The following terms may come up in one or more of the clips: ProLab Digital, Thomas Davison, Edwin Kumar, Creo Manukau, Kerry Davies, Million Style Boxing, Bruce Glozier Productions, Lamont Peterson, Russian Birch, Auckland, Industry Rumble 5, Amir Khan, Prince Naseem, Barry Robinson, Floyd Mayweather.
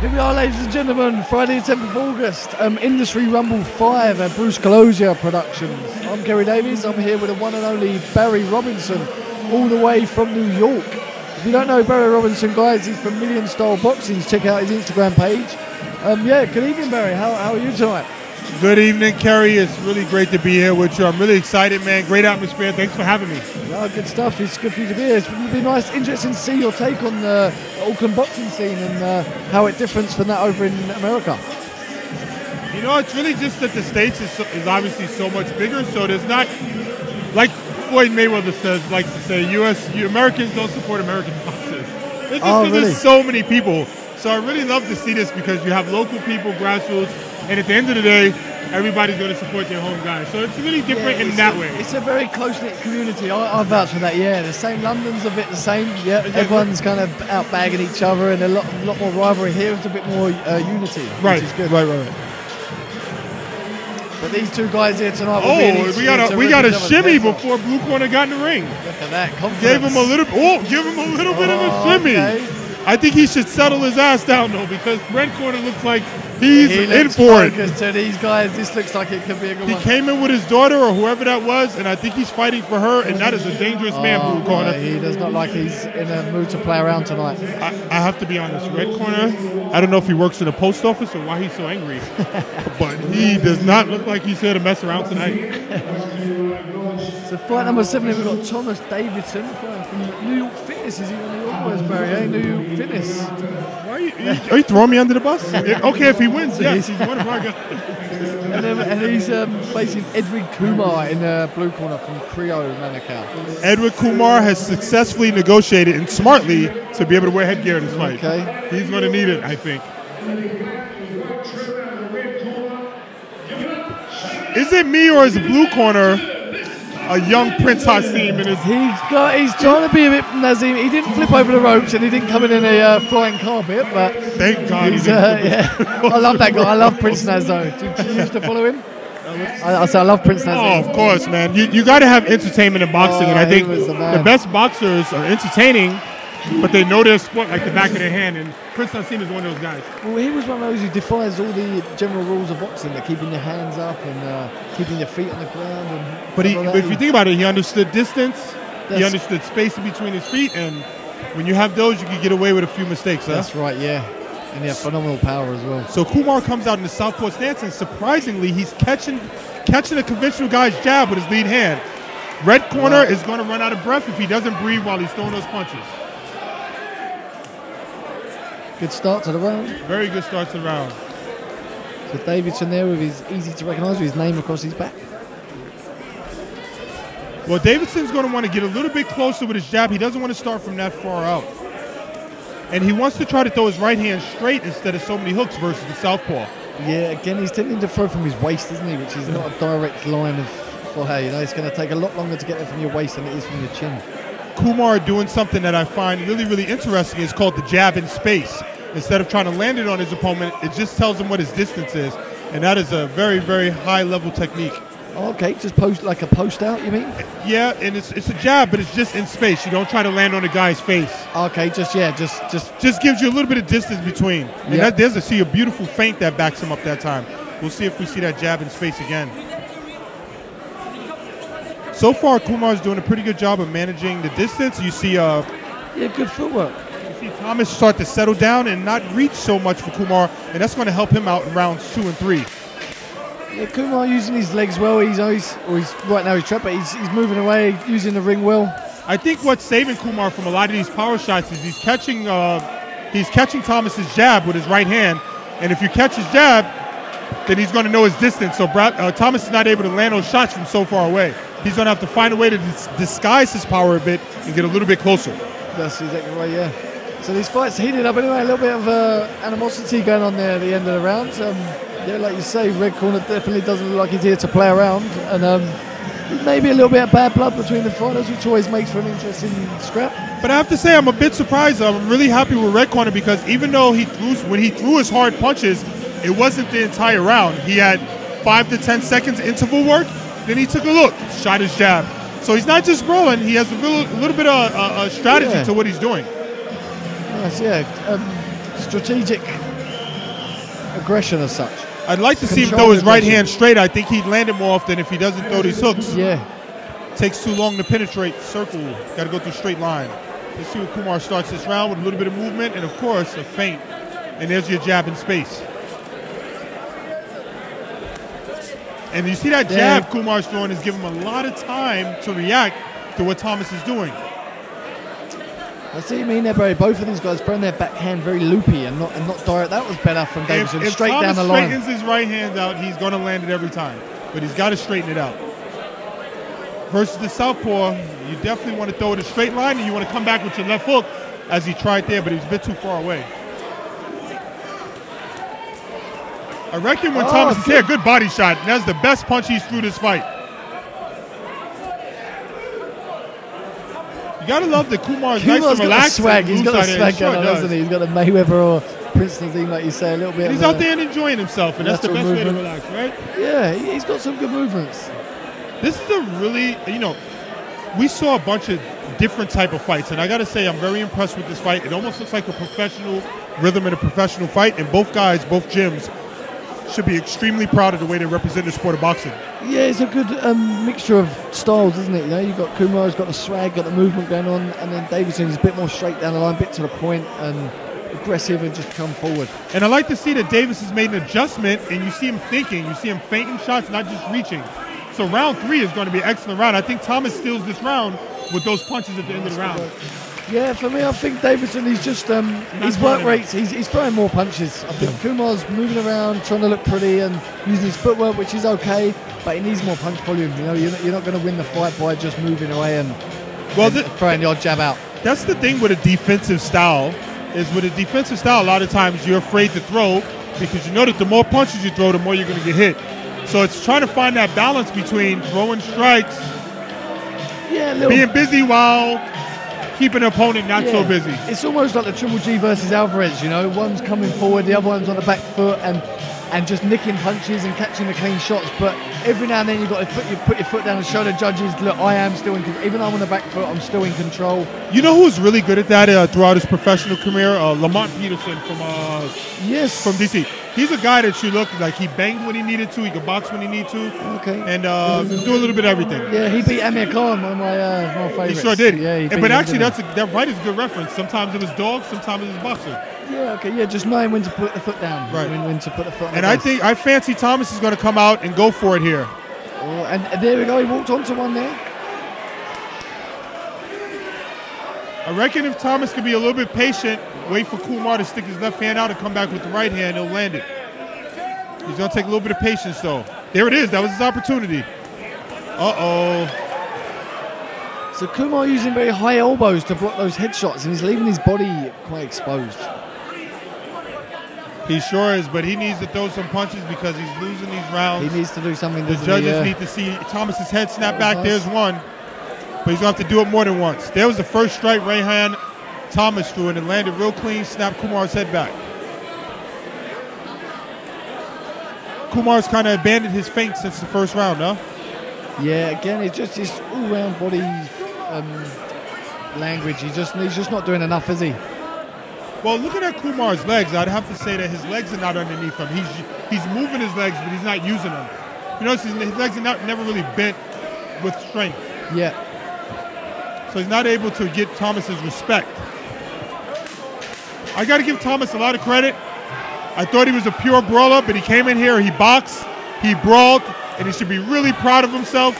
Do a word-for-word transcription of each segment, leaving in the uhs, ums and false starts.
Here we are, ladies and gentlemen, Friday the tenth of August, um, Industry Rumble five at Bruce Glozier Productions. I'm Kerry Davies, I'm here with the one and only Barry Robinson, all the way from New York. If you don't know Barry Robinson, guys, he's from Million Style Boxing. Check out his Instagram page. Um, yeah, good evening, Barry. How, how are you tonight? Good evening, Kerry. It's really great to be here with you. I'm really excited, man. Great atmosphere. Thanks for having me. Yeah, good stuff. It's good for you to be here. It would be nice, interesting to see your take on the Auckland boxing scene and uh, how it differs from that over in America. You know, it's really just that the States is, so, is obviously so much bigger, so there's not, like Floyd Mayweather says, likes to say, U S Americans don't support American boxers. It's just because oh, really? There's so many people. So I really love to see this because you have local people, grassroots, and at the end of the day, everybody's going to support their home guys. So it's really different yeah, it's in that a, way. It's a very close-knit community. I, I vouch for that, yeah. The same, London's a bit the same. Yeah, exactly. Everyone's kind of out bagging each other and a lot, lot more rivalry. Here it's a bit more uh, unity, right. Which is good. Right, right, right. But these two guys here tonight will oh, be we got a we got a shimmy before Blue Corner got in the ring. Look at that, confidence. Gave him a little, oh, give him a little bit oh, of a shimmy. Okay. I think he should settle his ass down, though, because Red Corner looks like he's he in for it. To these guys, this looks like it could be a good he one. He came in with his daughter or whoever that was, and I think he's fighting for her, and that is a dangerous oh, man, Blue Corner. He does not like he's in a mood to play around tonight. I, I have to be honest, Red Corner, I don't know if he works in a post office or why he's so angry, but he does not look like he's here to mess around tonight. So fight number seventy, we've got Thomas Davison from New York Fitness. Is he on New York boys, Barry? Eh? New York Fitness. Why are, you, are, you, are you throwing me under the bus? Okay, if he wins, yes, he's one of our guys. And, um, and he's um, facing Edwin Kumar in the blue corner from Creo Manukau. Edwin Kumar has successfully negotiated and smartly to be able to wear headgear in this fight. Okay. He's going to need it, I think. Is it me or is it Blue Corner? A young Prince Naseem in his... He's, got, he's trying to be a bit Naseem. He didn't flip over the ropes and he didn't come in in a uh, flying carpet, but... Thank God. He's, he uh, yeah. I love that guy. I love Prince Naseem. Did you used to follow him? I, I, I love Prince Naseem. Oh, of course, man. You, you got to have entertainment in boxing, oh, and I think the, the best boxers are entertaining, but they know their sport like the back of their hand, and Prince Naseem is one of those guys. Well, he was one of those who defies all the general rules of boxing, like keeping your hands up and uh, keeping your feet on the ground. And but, he, but if you think about it, he understood distance, that's he understood space in between his feet, and when you have those, you can get away with a few mistakes. That's huh? right, yeah. And he had phenomenal power as well. So Kumar comes out in the southpaw stance, and surprisingly, he's catching, catching a conventional guy's jab with his lead hand. Red Corner wow. is going to run out of breath if he doesn't breathe while he's throwing those punches. Good start to the round. Very good start to the round. So Davidson there with his easy to recognize, with his name across his back. Well, Davidson's going to want to get a little bit closer with his jab. He doesn't want to start from that far out. And he wants to try to throw his right hand straight instead of so many hooks versus the southpaw. Yeah, again, he's tending to throw from his waist, isn't he? Which is not a direct line of fire. You know, it's going to take a lot longer to get there from your waist than it is from your chin. Kumar doing something that I find really, really interesting is called the jab in space. Instead of trying to land it on his opponent, it just tells him what his distance is. And that is a very, very high-level technique. Okay, just post like a post out, you mean? Yeah, and it's it's a jab, but it's just in space. You don't try to land on a guy's face. Okay, just, yeah, just... Just just gives you a little bit of distance between. And yep. that, there's a, see a beautiful feint that backs him up that time. We'll see if we see that jab in space again. So far, Kumar's doing a pretty good job of managing the distance. You see, uh, yeah, good footwork. You see Thomas start to settle down and not reach so much for Kumar, and that's going to help him out in rounds two and three. Yeah, Kumar using his legs well. He's always, or he's right now he's trapped, but he's, he's moving away, using the ring well. I think what's saving Kumar from a lot of these power shots is he's catching, uh, he's catching Thomas's jab with his right hand, and if you catch his jab, then he's going to know his distance. So uh, Thomas is not able to land those shots from so far away. He's going to have to find a way to dis disguise his power a bit and get a little bit closer. That's exactly right, yeah. So these fights heated up anyway. A little bit of uh, animosity going on there at the end of the round. Um, yeah, like you say, Red Corner definitely doesn't look like he's here to play around. And um, maybe a little bit of bad blood between the fighters, which always makes for an interesting scrap. But I have to say, I'm a bit surprised. I'm really happy with Red Corner because even though he threw, when he threw his hard punches, it wasn't the entire round. He had five to ten seconds interval work. Then he took a look, shot his jab. So he's not just rolling, he has a little, little bit of uh, a strategy yeah. to what he's doing. Nice, yeah. Um, strategic aggression as such. I'd like to see him throw his right hand straight. I think he'd land it more often if he doesn't throw these hooks. Yeah. Takes too long to penetrate. Circle. Got to go through straight line. Let's see what Kumar starts this round with a little bit of movement and, of course, a feint. And there's your jab in space. And you see that jab yeah. Kumar's throwing is giving him a lot of time to react to what Thomas is doing. I see what you mean there, Barry. Both of these guys throwing their backhand very loopy and not and not direct. That was better from Davison. If, straight if down the line. If Thomas straightens his right hand out, he's going to land it every time. But he's got to straighten it out. Versus the southpaw, you definitely want to throw it a straight line and you want to come back with your left hook as he tried there, but he was a bit too far away. I reckon when oh, Thomas is here, good body shot. And that's the best punch he's threw this fight. You gotta love that Kumar's nice and relaxed. Swag. He's got a swag going on, doesn't he? He's got a Mayweather or Prince Naseem, like you say, a little bit. And he's out there and enjoying himself, and that's the best way to relax, right? Yeah, he's got some good movements. This is a really, you know, we saw a bunch of different type of fights, and I gotta say, I'm very impressed with this fight. It almost looks like a professional rhythm and a professional fight, and both guys, both gyms, should be extremely proud of the way they represent the sport of boxing. Yeah, it's a good um, mixture of styles, isn't it? You know, you've got Kumar, he's got the swag, got the movement going on, and then Davison's a bit more straight down the line, a bit to the point, and aggressive and just come forward. And I like to see that Davis has made an adjustment, and you see him thinking, you see him feinting shots, not just reaching. So round three is going to be an excellent round. I think Thomas steals this round with those punches at the end of the round. Yeah, for me, I think Davison, he's just, um, his work rates, he's, he's throwing more punches. I think Kumar's moving around, trying to look pretty and using his footwork, which is okay, but he needs more punch volume. You know, you're not, you're not going to win the fight by just moving away and, well, and the, throwing the odd jab out. That's the thing with a defensive style, is with a defensive style, a lot of times you're afraid to throw because you know that the more punches you throw, the more you're going to get hit. So it's trying to find that balance between throwing strikes, yeah, little, being busy while... keep an opponent not yeah. so busy. It's almost like the Triple G versus Alvarez, you know. One's coming forward, the other one's on the back foot and, and just nicking punches and catching the clean shots. But every now and then you've got to put your, put your foot down and show the judges, look, I am still in control. Even though I'm on the back foot, I'm still in control. You know who's really good at that uh, throughout his professional career? Uh, Lamont Peterson from uh, yes. from D C. He's a guy that you look like he banged when he needed to, he could box when he needed to, okay, and uh, do a little bit of everything. Yeah, he beat Amir Khan, one of my, uh, my favorites. He sure did. Yeah, he beat and, but him, actually, that's a, that right is a good reference. Sometimes it was dog, sometimes it was boxing. Yeah, okay, yeah, just knowing when to put the foot down, right? When, when to put the foot. And the I base. think I fancy Thomas is going to come out and go for it here. Oh, and, and there we go. He walked onto one there. I reckon if Thomas could be a little bit patient, wait for Kumar to stick his left hand out and come back with the right hand, he'll land it. He's going to take a little bit of patience, though. There it is. That was his opportunity. Uh-oh. So Kumar using very high elbows to block those headshots, and he's leaving his body quite exposed. He sure is, but he needs to throw some punches because he's losing these rounds. He needs to do something. The judges he, uh, need to see Thomas's head snap back. Nice. There's one. But he's going to have to do it more than once. There was the first strike right hand Thomas threw, and it landed real clean, snapped Kumar's head back. Kumar's kind of abandoned his feint since the first round, no? Yeah, again, it's just his all-round body um, language. He just, he's just not doing enough, is he? Well, looking at Kumar's legs, I'd have to say that his legs are not underneath him. He's, he's moving his legs, but he's not using them. You notice his, his legs are not, never really bent with strength. Yeah. So he's not able to get Thomas's respect. I got to give Thomas a lot of credit. I thought he was a pure brawler, but he came in here, he boxed, he brawled, and he should be really proud of himself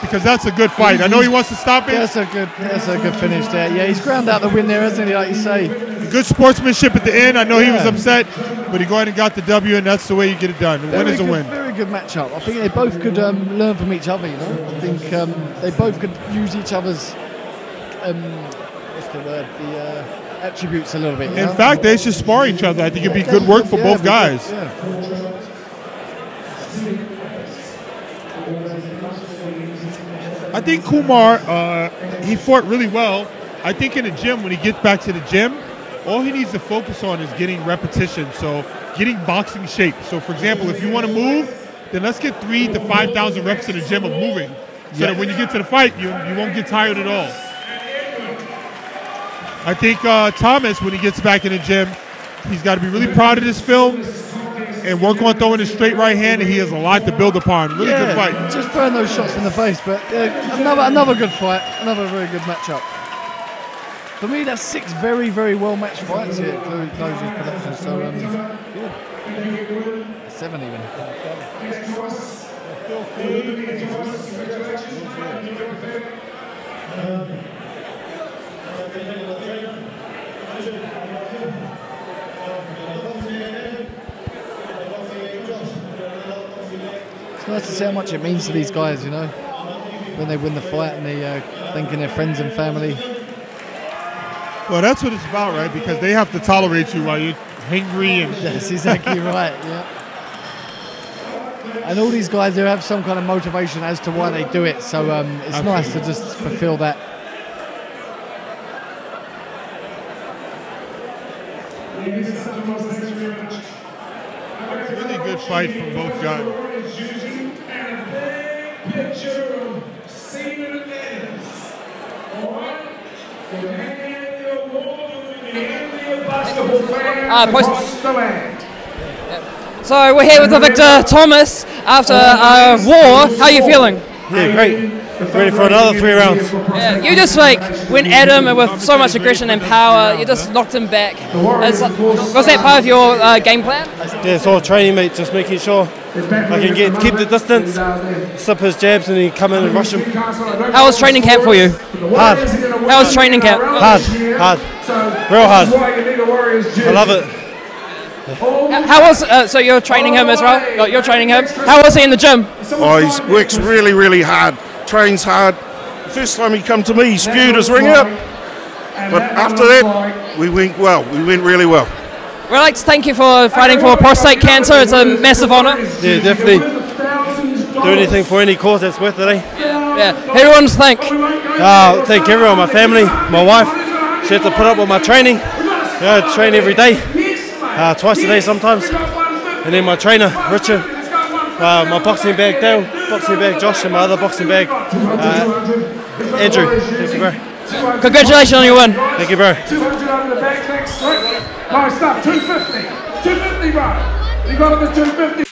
because that's a good fight. I know he wants to stop it. That's a good, that's a good finish there. Yeah, he's ground out the win there, hasn't he, like you say. Good sportsmanship at the end. I know yeah. he was upset, but he go ahead and got the W, and that's the way you get it done. A win is a win. Very good matchup. I think they both could um, learn from each other, you know. I think um, they both could use each other's... Um, what's the word? The uh, attributes a little bit. In know? fact, they should spar each other. I think it'd be good work for yeah, both guys. Good, yeah. I think Kumar, uh, he fought really well. I think in the gym, when he gets back to the gym, all he needs to focus on is getting repetition. So getting boxing shape. So for example, if you want to move, then let's get three to five thousand reps in the gym of moving, so yeah. that when you get to the fight, you you won't get tired at all. I think uh, Thomas, when he gets back in the gym, he's got to be really proud of this film and one going to throw in his straight right hand, and he has a lot to build upon. Really yeah, good fight. Just throwing those shots in the face, but uh, another another good fight, another very good matchup. For me, that's six very, very well-matched fights here at Glozier's Productions, so um, yeah. seven even. It's nice to see how much it means to these guys, you know, when they win the fight and they uh, think of their friends and family. Well, that's what it's about, right? Because they have to tolerate you while you're hangry. And that's exactly right, yeah. And all these guys, they have some kind of motivation as to why they do it. So um, it's Absolutely. nice to just fulfill that. It's a really good fight from both guys. Uh, post so we're here with the victor, Thomas, after a war. How are you feeling? Yeah, great. Ready for another three rounds. Yeah, you just like went at him with so much aggression and power. You just knocked him back. It's, was that part of your uh, game plan? Yeah, it's all training, mate. Just making sure I can get keep the distance, slip his jabs, and then come in and rush him. How was training camp for you? Hard. How was training camp? Hard, hard, real hard. I love it. How was uh, so you're training him as well? You're training him. How was he in the gym? Oh, he works really, really hard. Trains hard. First time he come to me, he spewed his ring out. But after that, we went well. We went really well. We'd like to thank you for fighting for prostate cancer. It's a massive honour. Yeah, definitely. Do anything for any cause that's worth it, eh? Yeah. yeah. Who do you want to thank? Uh, thank everyone, my family, my wife. She had to put up with my training. Yeah, I train every day, uh, twice a day sometimes. And then my trainer, Richard, uh, my boxing bag, Dale, boxing bag, Josh, and my other boxing bag, uh, Andrew. Thank you, bro. Congratulations on your win. Thank you, bro. two hundred over the back, next. All right, stop. two fifty. two fifty, bro. You got him at two fifty.